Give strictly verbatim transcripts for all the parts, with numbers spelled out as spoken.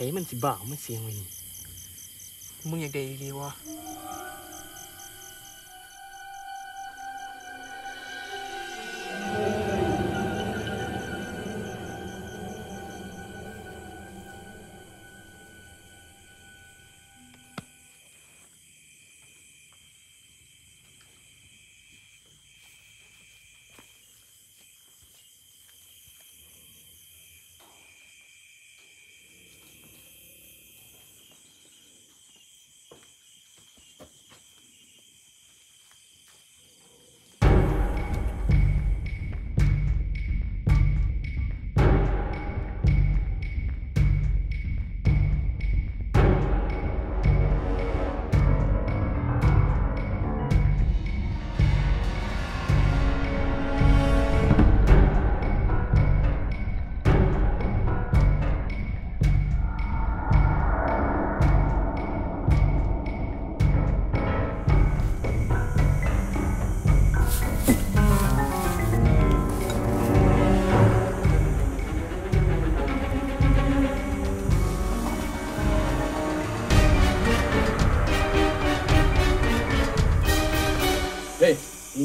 ผ่มันสิบ่าวมันเสียงวินมึงอยากได้ดีวะ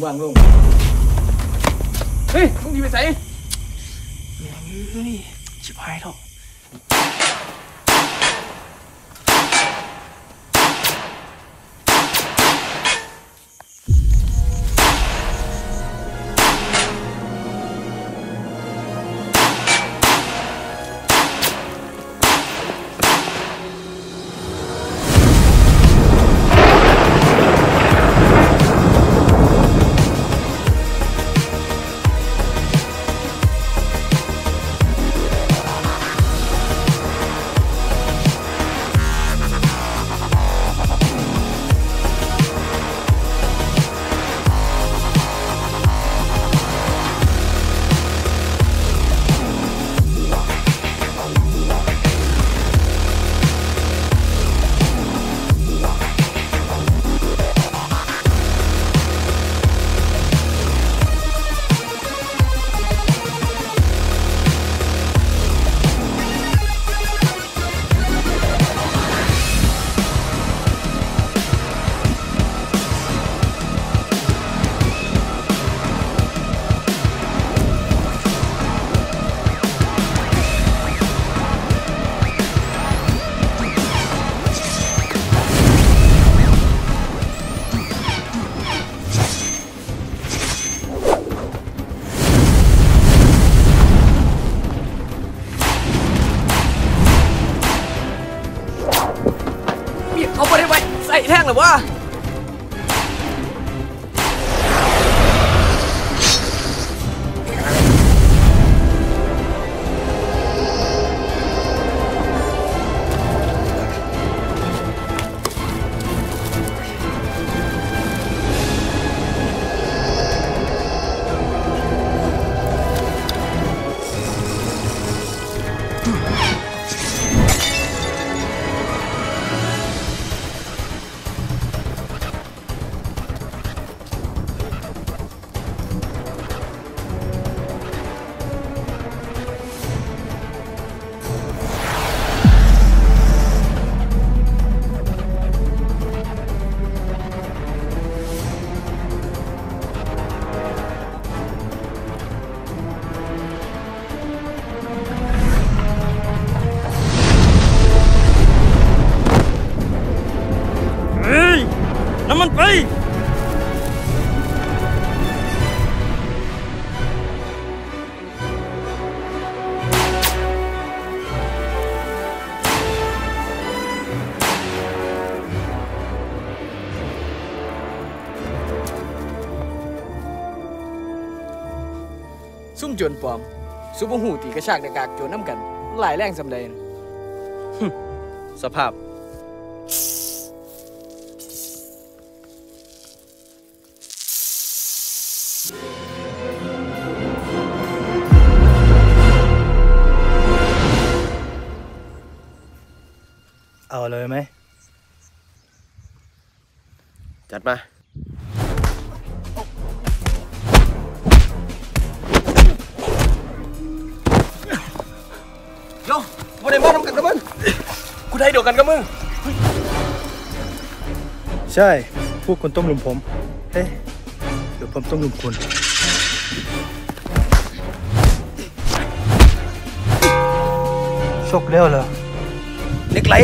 วางลงเฮ้ยมึงยิงไปใส่อย่างนี้ชิบหายแล้วซุ่มโจรปลอมซุ่มหูตีกระชากหน้ากากโจรน้ำกันหลายแรงสำเร็จสภาพเอาเลยไหมจัดมาเดี๋ยววันนี้มาทำกันนะเพื่อน ยวกันกับมึงใช่พวกคนต้มลุมผมเฮ้ยเดี๋ยวผมต้มลุมคุณโชคเร็วเหรอเล็กไหล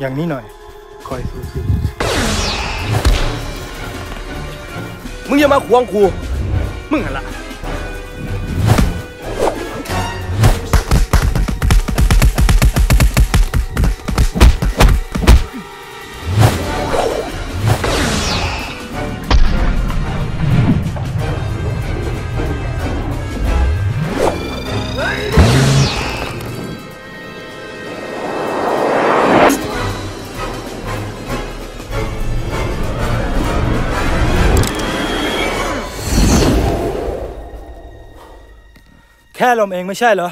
อย่างนี้หน่อยคอยสู้สิมึงอย่ามาขวางกูมึงอะไรแค่ลมเองไม่ใช่เหรอ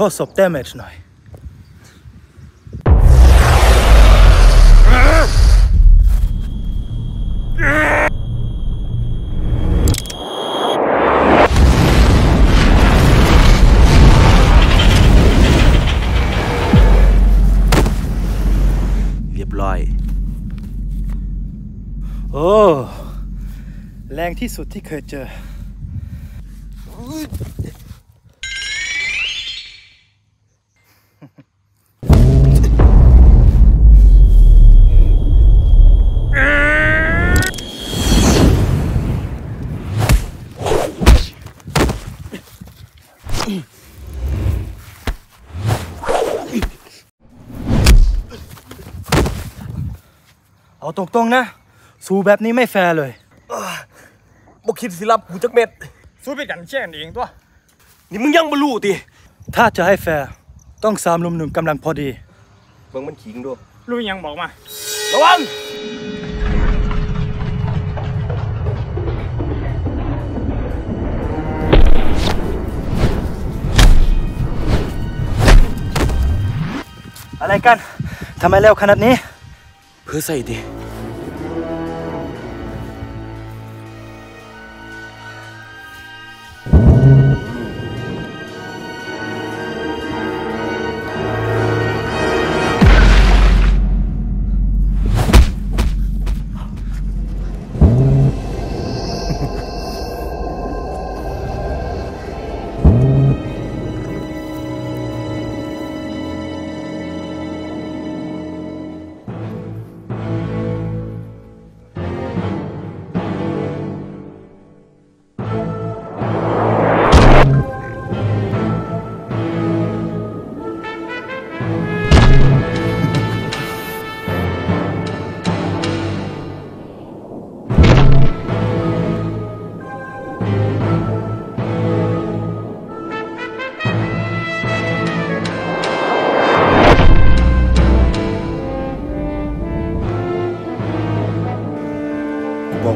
ทดสอบ damage หน่อยเรียบร้อยโอ้แรงที่สุดที่เคยเจอเอาตรงๆนะสู้แบบนี้ไม่แฟร์เลยบอกคิดสิรับหูจักเม็ดสู้ไปกันแช่นเองตัวนี่มึงยังบลูตีถ้าจะให้แฟร์ต้องสามลุมหนึ่งกำลังพอดีเบิ่งมันขิงด้วยลุยยังบอกมาระวังอะไรกันทำไมเร็วขนาดนี้เพื่อใส่ดิ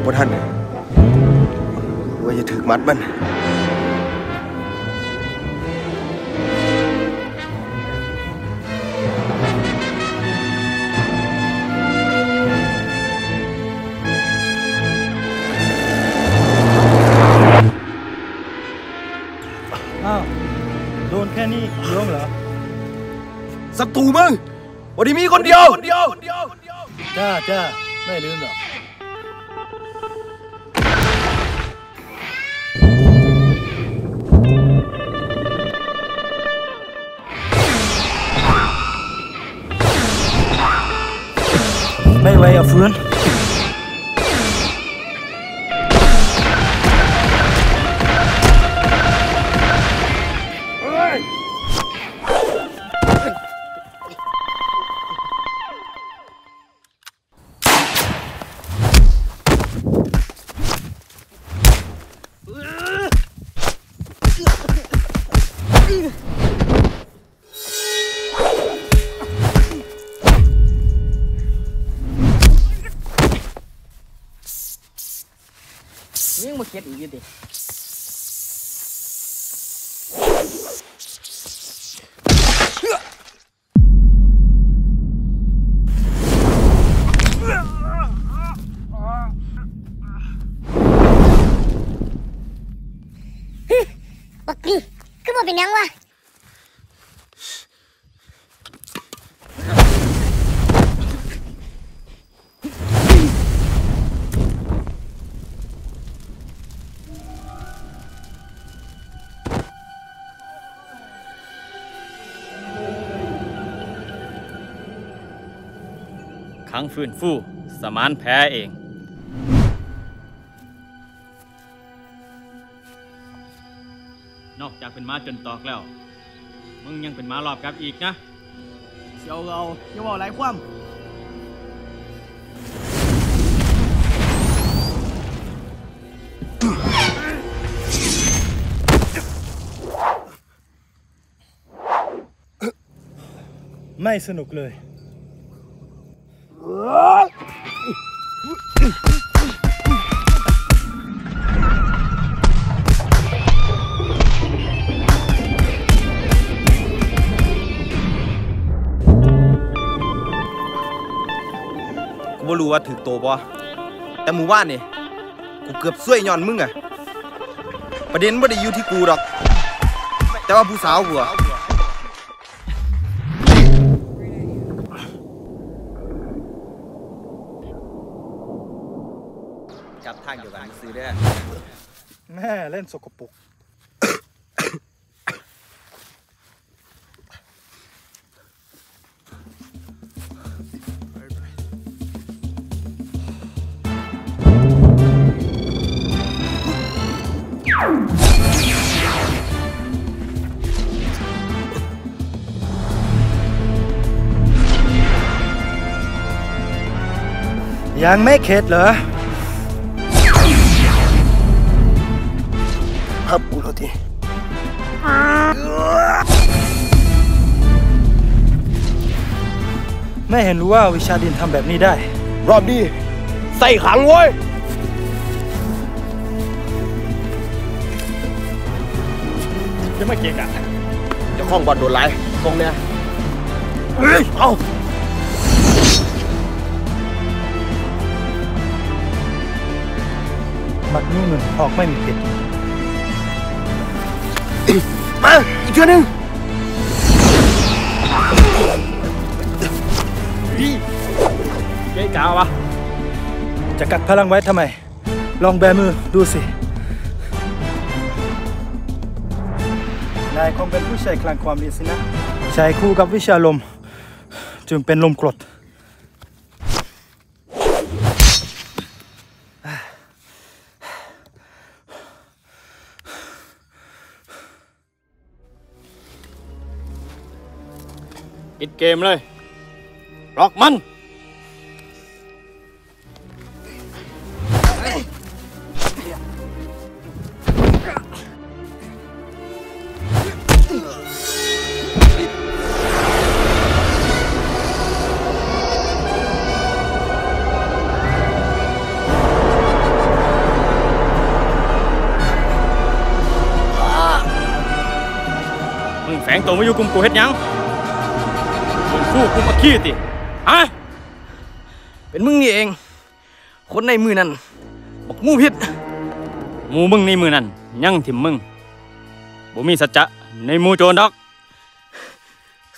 พวกท่านว่าจะถึกมัดมันอ้าวโดนแค่นี้เรื่องเหรอศัตรูมึงวันนี้มีคนเดียวจ้าจ้าไม่ลืมหรอกไม่ไหวอ่ะเพื่อน ยังมาเก็บอีกอยู่ดิบักกี้ก็มาเป็นยังวะขังฟื้นฟูสมานแพ้เองนอกจากเป็นม้าจนตอกแล้วมึงยังเป็นม้ารอบกับอีกนะเจ้าเราอย่าว่าหลายความไม่สนุกเลยกูไม่รู้ว่าถึกโตบ่แต่หมู่บ้านนี่กูเกือบซวยย้อนมึงอะประเด็นไม่ได้อยู่ที่กูหรอกแต่ว่าผู้สาวกูอะจับทางอยู่กันซื้อได้แม่เล่นสกปรกยังไม่เข็ดเหรอพับกูแล้วทีไม่เห็นรู้ว่าวิชาดินทำแบบนี้ได้รอบนี้ใส่ขังไว้จะไม่เก่งอ่ะจะคล้องบอลโดนไล่ตรงเนี้ยเฮ้ยเอามัดนู่นออกไม่มีผิดมาอีกเชือกหนึ่งพี่เจ๊กาวะจะกัดพลังไว้ทำไมลองแบมือดูสินายคงเป็นผู้ชายคลังความดีสินะชายคู่กับวิชาลมจึงเป็นลมกรดปิดเกมเลยล็อกมันมึงแฝงตัวมาอยู่กลุ่มกูเฮ็ดยังกูกูมาขี้ติฮะเป็นมึงนี่เองคนในมือนั่นบอกงูพิษหมูมึงในมือนั่นยั่งถิ่มมึงบ่มีสัจจะในหมู่โจรดอก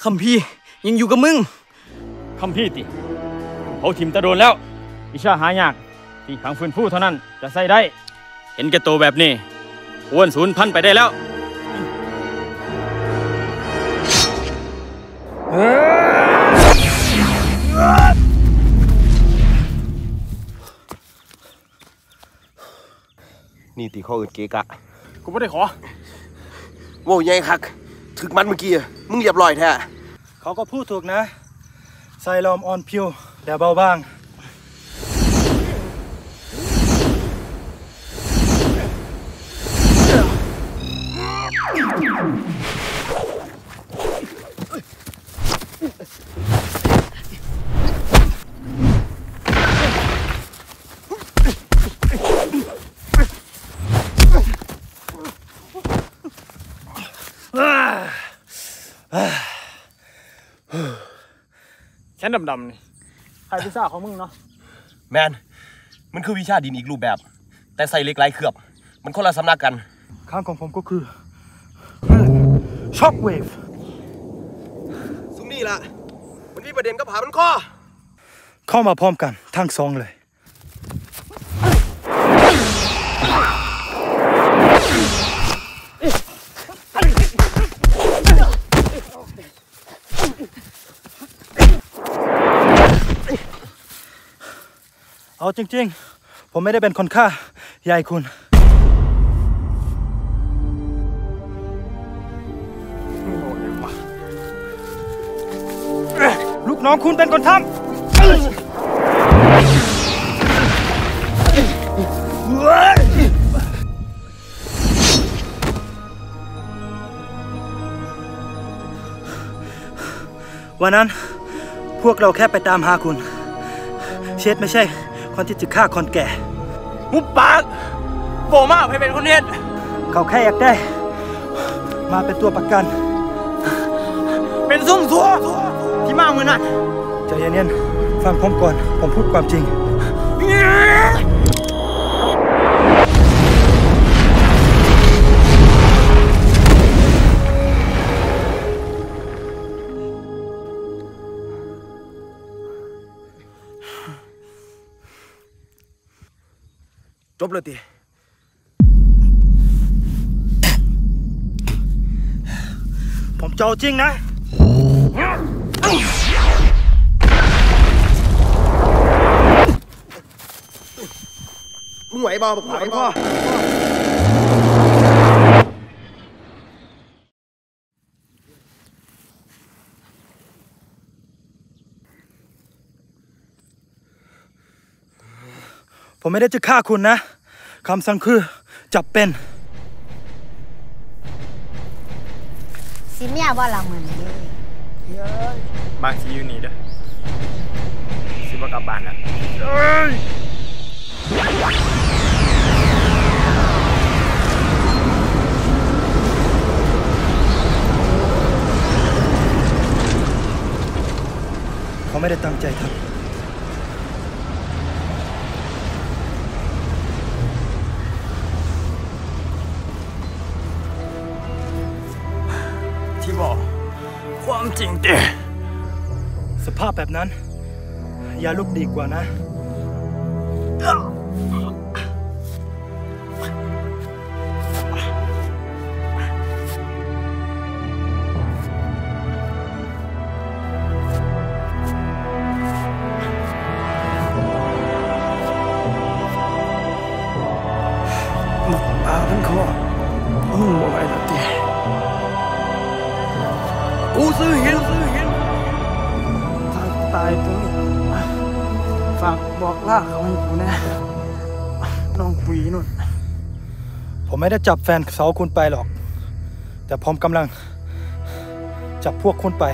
คัมภีร์ยังอยู่กับมึงคัมภีร์ติเขาถิ่มตะโดนแล้ววิชาหายากที่ขังฟื้นฟูเท่านั้นจะใส่ได้เห็นแก่ตัวแบบนี้อ้วนศูนย์พันไปได้แล้วนี่ตีข้ออื่นเกะกะกูไม่ได้ขอโว้ยยัยคักถึกมันเมื่อกี้มึงเรียบร้อยแท้เขาก็พูดถูกนะใส่ลอมออนพิวเดี๋ยวเบาบ้าง นดำๆนี่ใครพิซซ่าของมึงเนาะแมนมันคือวิชาดินอีกรูปแบบแต่ใส่เหล็กไหลเคลือบมันคนละสำนักกันข้างของผมก็คือช็อคเวฟซุ่มนี่ละมันมีประเด็นกับผามันข้อเข้ามาพร้อมกันทั้งสองเลยเอาจริงๆผมไม่ได้เป็นคนฆ่ายายคุณลูกน้องคุณเป็นคนทำวันนั้นพวกเราแค่ไปตามหาคุณเชษไม่ใช่คนที่จะฆ่าคนแก่มุบปากโบมากให้เป็นคนเนี้ยเขาแค่อยากได้มาเป็นตัวประกันเป็นซุ่มซัวที่มาเมื่อนั้นใจเย็นๆฟังผมก่อนผมพูดความจริงจบเลยตีผมเจ้าจริงนะมึงไหวบ่บอกไหวบ่ผมไม่ได้จะฆ่าคุณนะคำสั่งคือจับเป็นสิเมียบ่ละมือนี้บางทีอยู่นี่เด้อสิบ่กลับบ้านแล้วเขาไม่ได้ตั้งใจทำความจริงเด้สภาพแบบนั้นอย่าลุกดีกว่านะมุกปาเป็นข้ออืมอะไรนะเด้กูซื้อเห็นซื้อเห็นถ้าตายตรงนี้ฝากบอกล่าเขาให้กูนะน้องปุ๋ยนุ่นผมไม่ได้จับแฟนสาวคุณไปหรอกแต่ผมกำลังจับพวกคุณไป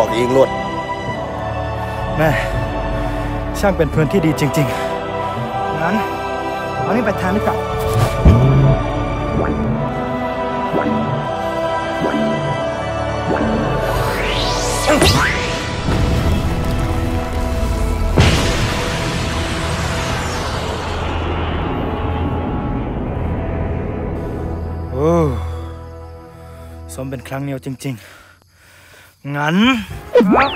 บอกเองลวดแม่ช่างเป็นเพื่อนที่ดีจริงๆงั้นเอานี่ไปทานด้วยกันโอ้สมเป็นครั้งเดียวจริงๆงั้นครับ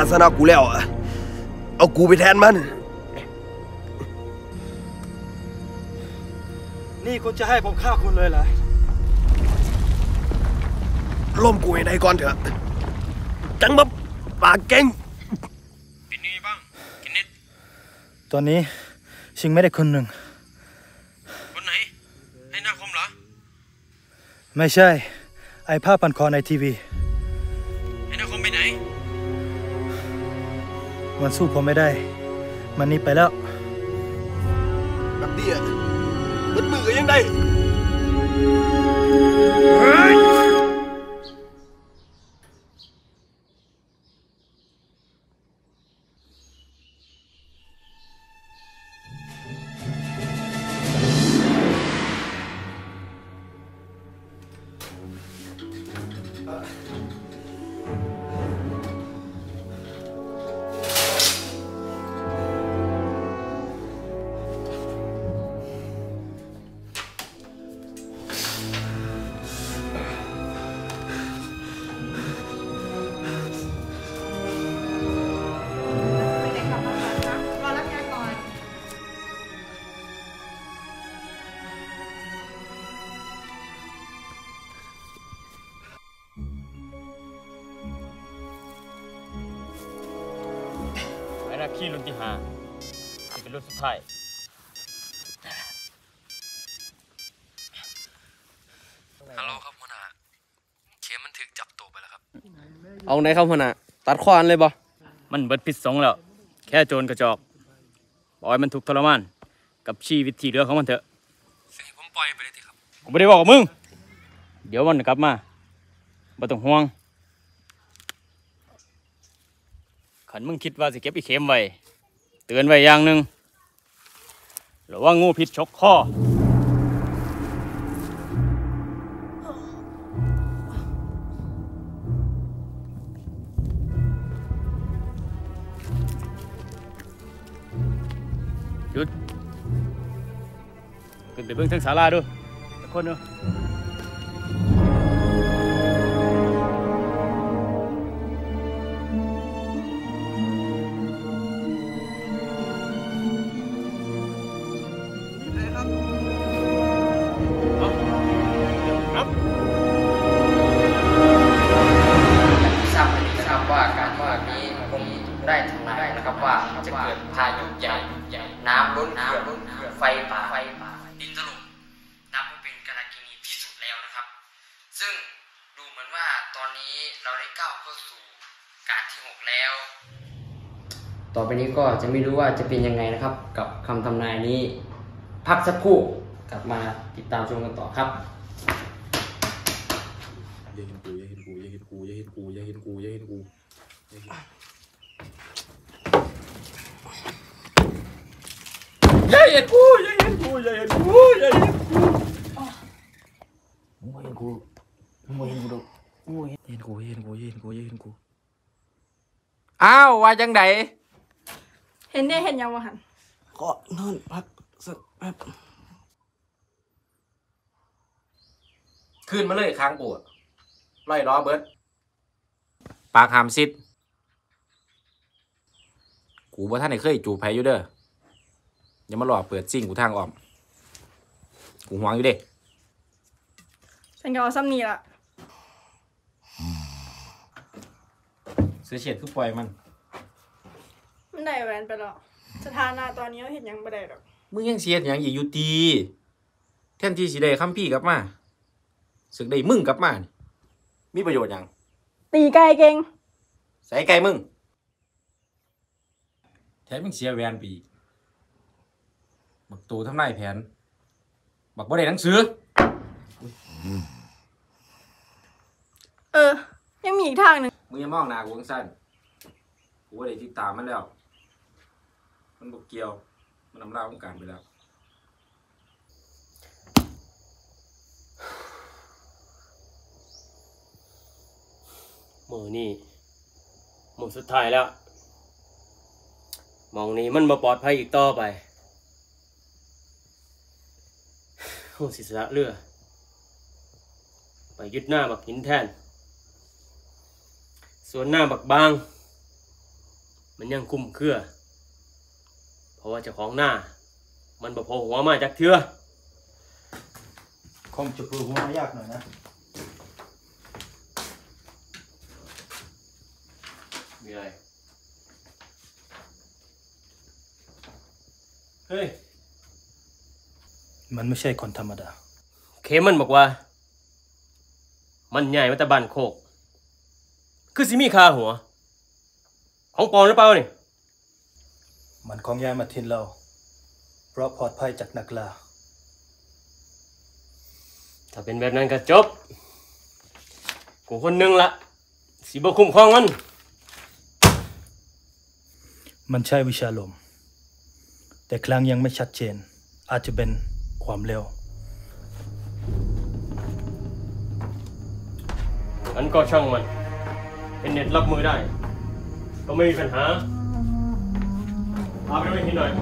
ทัศนะกูแล้วอ่ะเอากูไปแทนมัน นี่คุณจะให้ผมฆ่าคุณเลยเหรอล่มกูให้ได้ก่อนเถอะจังบับปากเก่งเป็นยังไงบ้างเคนเนตตอนนี้ชิงไม่ได้คนหนึ่งคนไหนไอ้หน้าคมเหรอไม่ใช่ไอ้ผ้าพันคอในทีวีไอ้หน้าคมไปไหนมันสู้ผมไม่ได้มันนี่ไปแล้วแบบเดียวมันมือยังได้ขี้รุ่นที่ห้าจะเป็นรุ่นสุดท้ายฮัลโหลครับหัวหน้าเคมันถึกจับตัวไปแล้วครับเอาไหนครับหัวหน้าตัดข้ออันเลยบ่มันเบิดพิษสงแล้วแค่โจรกระจอกปล่อยมันถูกทรมานกับชีวิตที่เหลือของมันเถอะสิผมปล่อยไปเลยทีครับผมไม่ได้บอกกับมึงเดี๋ยวมันกลับมาไม่ต้องห่วงขันมึงคิดว่าสิเก็บอีเข็มไว้เตือนไว้อย่างหนึ่งหรือว่างูพิษชกข้อหยุดขึ้นไปเบื้องทั้งศาลาดูทุกคนดูต่อไปนี้ก็จะไม่รู้ว่าจะเป็นยังไงนะครับกับคำทำนายนี้พักสักครู่กลับมาติดตามชมกันต่อครับอย่าเห็นกูอย่าเห็นกูอย่าเห็นกูอย่าเห็นกูอย่าเห็นกูอย่าเห็นกูอย่าเห็นกูอย่าเห็นกูอย่าเห็นกูอย่าเห็นกูมึงไม่เห็นกูมึงไม่เห็นกูดูมึงไม่เห็นกูอย่าเห็นกูอย่าเห็นกูอย่าเห็นกูอ้าวว่าจังไดเห็นได้เห็นยังวะหันก็นอนพักสักแป๊บขึ้นมาเลยค้างปวดไล่ล้อเบิร์ดปากหามซิดกูว่าท่านไหนเคยจูบไผ่อยู่เด้ออย่ามาหลอกเปิดซิ่งกูทางออมกูหวงอยู่เด้ฉันก็เอาซ้ำนี่ละเสียเฉียดคือปล่อยมันไม่ได้แหวนไปหรอกสถานะตอนนี้เห็นยังไม่ได้หรอกมึงยังเสียดยังอีกอยู่ตีแทนที่สิได้ค้ำพี่กลับมาสึกได้มึงกลับมามีประโยชน์ยังตีไก่เก่งใส่ไก่มึงแทนมึงเสียแหวนปีบักตูทำนายแผนบักบ่ได้หนังสือเออยังมีอีกทางหนึ่งมึงอย่ามองหน้ากูสั้นกูว่าได้ติดตามมันแล้วมันบกเกียวมันนำลาองค์การไปแล้วมือนี่มือสุดท้ายแล้วมองนี้มันมาปลอดภัยอีกต่อไปห้องศิษย์เรือไปยึดหน้าบักหินแทนส่วนหน้าบักบางมันยังคุ้มเครือเพราะว่าเจ้าของหน้ามันบ่พอหัวมาจากเถื่อ คมจะปูหัวยากหน่อยนะมีอะไรเฮ้ยมันไม่ใช่คนธรรมดาเคมันบอกว่ามันใหญ่มาแต่บ้านโคกคือสิมีคาหัวของปลอมหรือเปล่านี่มันของยายมาทินเราเพราะปลอดภัยจากนักล่าถ้าเป็นแบบนั้นก็จบกูคนหนึ่งละสีบคุ้มครองมันมันใช่วิชาลมแต่ครั้งยังไม่ชัดเจนอาจจะเป็นความเร็วอันก็ช่างมันเป็นเน็ตรับมือได้ก็ไม่มีปัญหาพาไปด้วยนิดหน่อย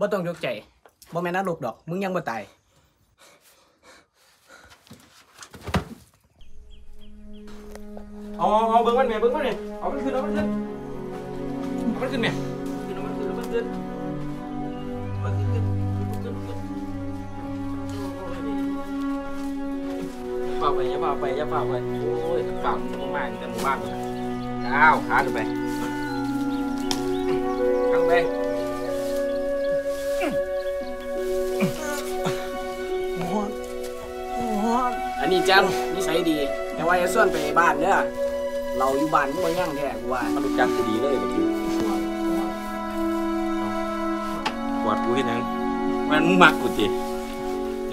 บ่ต้องยกใจบ่แม่นลูกดอกมึงยังบ่ตายเอาเอาเบิ้งมันแม่เบิ้งมันแม่เอามันขึ้นเอามันขึ้นเอามันขึ้นแม่ขึ้นเอามันขึ้นเอามันขึ้นเอามันขึ้นขึ้นขึ้นฝ่าไปอย่าฝ่าไปอย่าฝ่าไปโอ้ยฝ่ามึงมากแต่หมู่บ้านก้าวขาขึ้นไปข้างไปอันนี้จังนิสัยดีแต่ว่าจะส่วนไปบ้านเนี่ยเราอยู่บ้านก็ยังแย่กว่ามันจังดีเลยแบบนี้กวาดกูที่นั่งมันมึงมักกูจี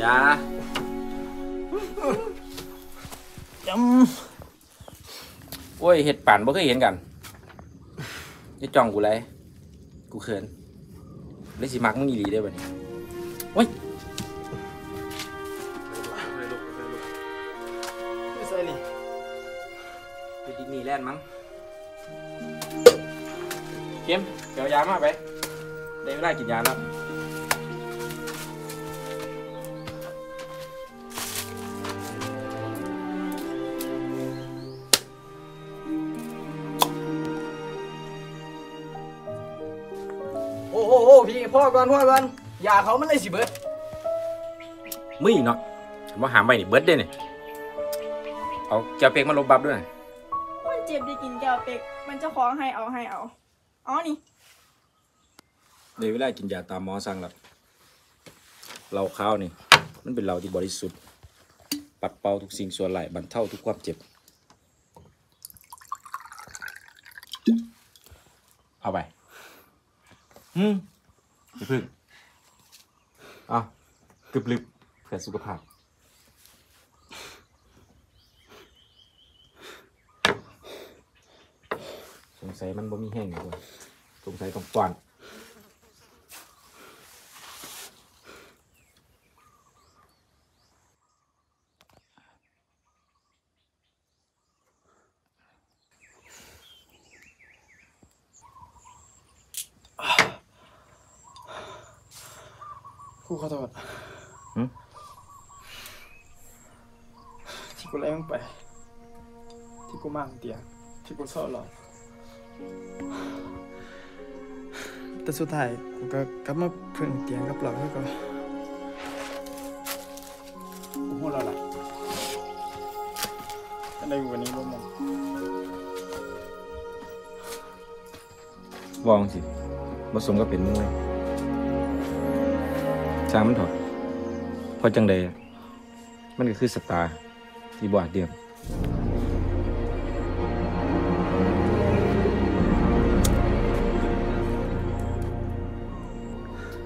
จ้าจำโอ้ยเห็ดป่านบ่เคยเห็นกันจะจ้องกูไรกูเขินเลยสิมักมึงดีได้แบบนี้โอ้ยแล่นมั้งเข้มเดี๋ยวยามาไปได้เวลากินยาแล้วโอ้โหโอ้พี่พ่อก่อนพ่อก่อนยาเขามันเลยสิเบิร์ดมึงเนาะฉันว่าหามไปนี่เบิร์ดได้เนี่ยเอาแก้วเป๊กมาลบบับด้วยเจ็บได้กินแก้วเป็กมันจะคล้องให้เอาให้เอาอ๋อนี่เดี๋ยวเวลากินยาตามหมอสั่งหลับเราข้าวนี่มันเป็นเราที่บริสุทธิ์ปัดเป่าทุกสิ่งส่วนไหลบรรเทาทุกความเจ็บเอาไปอืมอย่าพึ่งอ่ะกึบลึบเพื่อสุขภาพสงสัยมันบ่มีแห้งอยู่ว่ะสงสัยต้องกวาดกูขอโทษที่กูไล่มึงไปที่กูมั่งเตียงที่กูเศร้าหลอนแต่สุดท้ายกูก็กลับมาเพื่อนเตียงกับเราแล้วก็กูหัวเราะล่ะแต่ในวันนี้บ่มองวองสิบ่สมก็เป็นมวยช้างมันถอดพอจังใดมันก็คือสตาร์ที่บ่อาจเดียม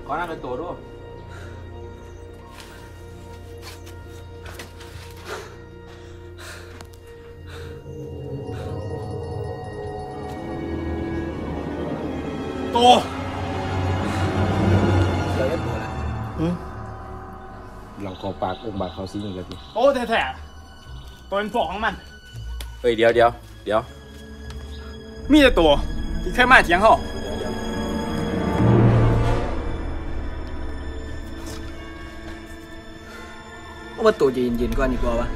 ขอหน้าเป็นตัวด้วยตัวเราเล่นตัวนะเราขอปากองบาทเขาซิอย่างเดียวทีโอ้แท้ๆตัวเป็นฝ่อของมันเฮ้ยเดี๋ยวเดี๋ยวเดี๋ยวมีแต่ตัวที่แค่มาเถียงเขา ว่าตัวจะเย็นๆก่อนดีกว่าวะ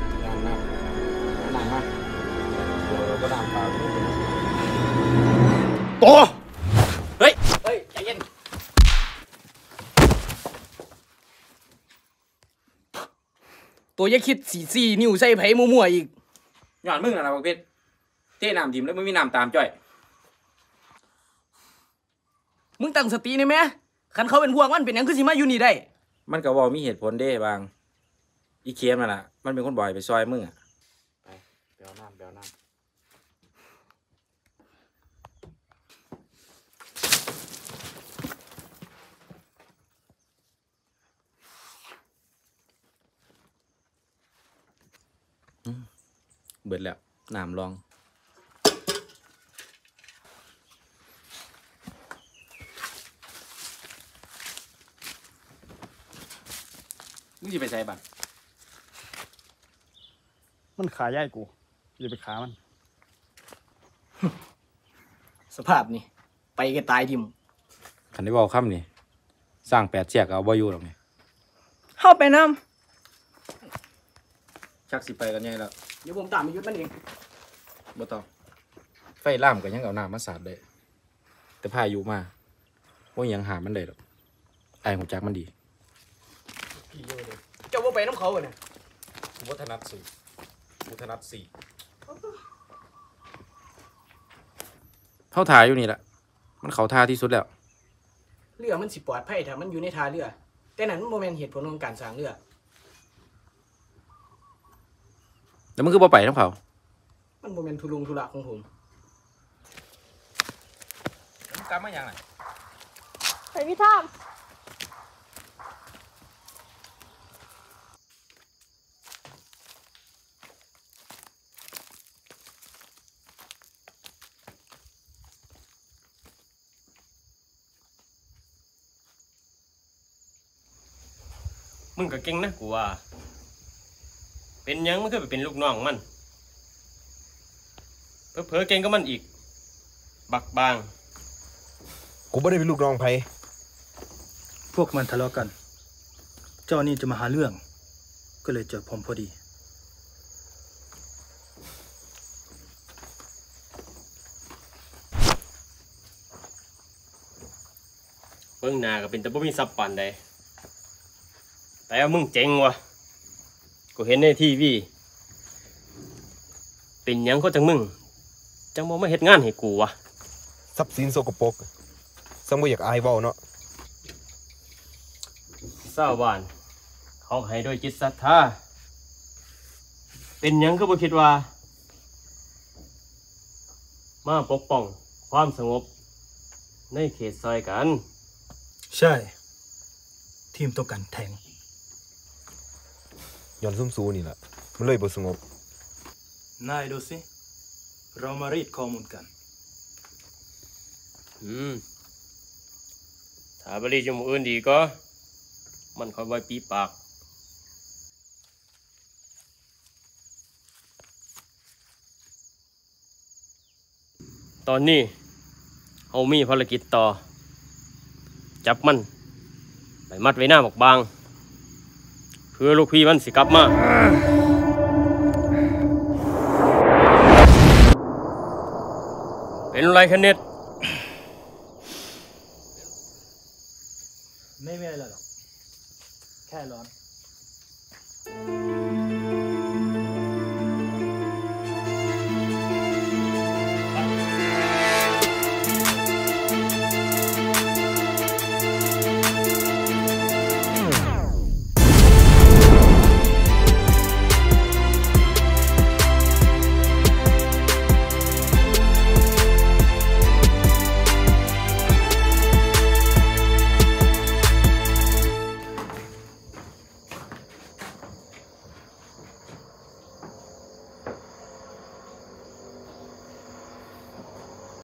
โตเฮ้ยเฮ้ยใจเย็นตัวอย่าคิดสีสีนิ้วใส่ไผ่มัวๆอีกย้อนมึงนะนะบักเพชรเต้น้ำทิมแล้วมึงมีน้ำตามจ้อยมึงตั้งสตินี่ไหมคันเขาเป็นพวกมันเป็นอย่างคือสิมาอยู่นี่ได้มันก็บอกมีเหตุผลเด้บางอีเคมนั่นแหละมันเป็นคนบ่อยไปซอยมึงอ่ะไปเบลน้ำเบลน้ำเบิดแล้วน้ำลองมึงจะไปใส่บัตรมันขายย่ายกูอย่าไปขามัน สภาพนี่ไปก็ตายทิมขันได้บอกค่ำนี่สร้างแปดเจียกเอาบ่อยู่หรอกนี่เข้าไปน้ำชักสิไปกันยังแล้วเดี๋ยวผมตามมายุดมันเองบ่ต้องไฟล่ามกันยังเอาหน้ามาสาดเลยแต่พายุมาว่ายังหามันได้หรอกไอ้ของจักมันดีเจ้าว่าไปน้ำเขาเนี่ยกูวัฒนัทสี่วัฒนัทสี่เข้าท่าอยู่นี่แหละมันเขาท่าที่สุดแล้วเรือมันสิปลอดภัยถ้ามันอยู่ในท่าเรือแต่นั้นโมเมนต์เหตุผลของการสร้างเรือแต่มันคือบ่ไปน้ำเขามันโมเมนต์ทุลุงทุลักของผมมันกลับมาอย่างไรไปพี่ท่ามมึงก็เก่งนะกูว่าเป็นยังมันก็ไปเป็นลูกน้องมันเพ้อเพ้อเก่งก็มันอีกบักบางกูไม่ได้เป็นลูกน้องไผพวกมันทะเลาะกันเจ้านี่จะมาหาเรื่องก็เลยเจอผมพอดีเบื้องหน้าก็เป็นแต่บ่มีซับปันใดแต่มึงเจ๋งวะกูเห็นในทีวีเป็นยังก็จังมึงจังมองไม่เห็นงานให้กูวะทรัพย์สินโสกปกซ้ำกูอยากอายเบาเนาะเศร้าบ้านเขาให้ด้วยจิตศรัทธาเป็นยังก็บ่คิดว่ามาปกป้องความสงบในเขตซอยกันใช่ทีมต้องการแทงย้อนซุ่มซูนี่แหละมันเลยบ่สงบนายดูสิเรามารีดข้อมูลกันอืมถ้าบริจมอื่นดีก็มันคอยไว้ปีปากตอนนี้เฮามีภารกิจต่อจับมันไปมัดไว้หน้าหมกบางเพื่อลูกพี่มันสิกลับมาเป็นไรคะเน็ตไม่มีอะไรหรอกแค่ร้อน